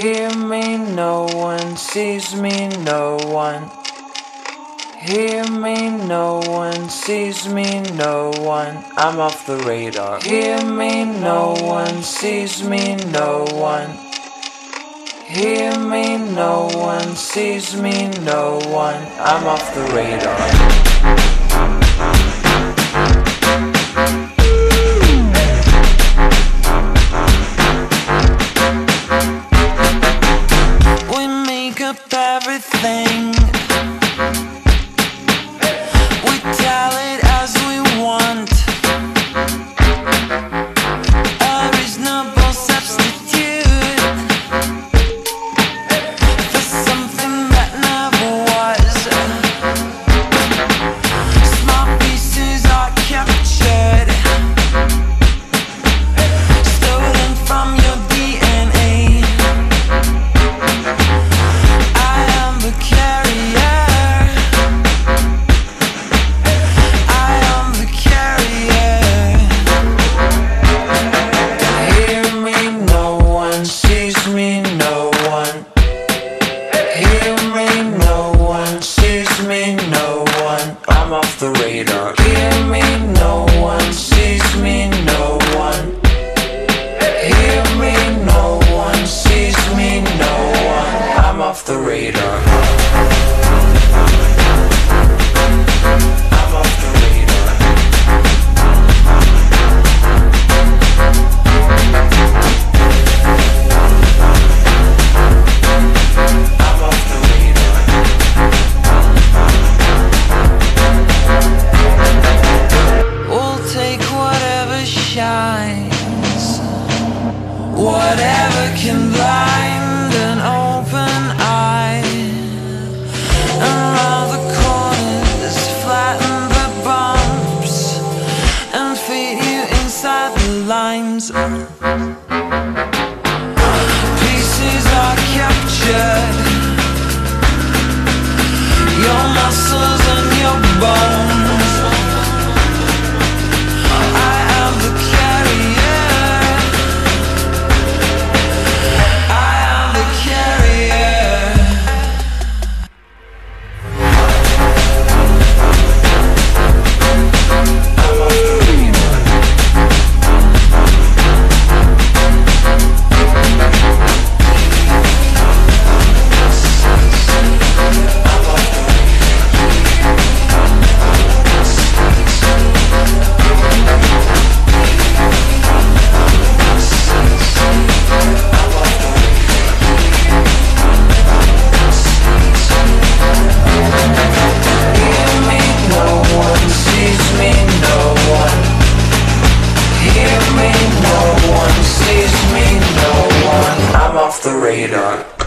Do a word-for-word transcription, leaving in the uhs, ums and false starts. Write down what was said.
Hear me, no one sees me, no one. Hear me, no one sees me, no one. I'm off the radar. Hear me, no one sees me, no one. Hear me, no one sees me, no one. I'm off the radar. Everything we tell it as we want. A reasonable substitute for something that never was. Small pieces are captured, stolen from your D N A. I'm off the radar. Hear me, no one sees me, no one. Hear me, no one sees me, no one. I'm off the radar. I'm off the radar. I'm off the radar. Whatever can blind an open eye, and all the corners flatten the bumps and feed you inside the lines. Pieces are captured, your muscles and your bones. I am the carrier. Hear me, no one sees me, no one. I'm off the radar.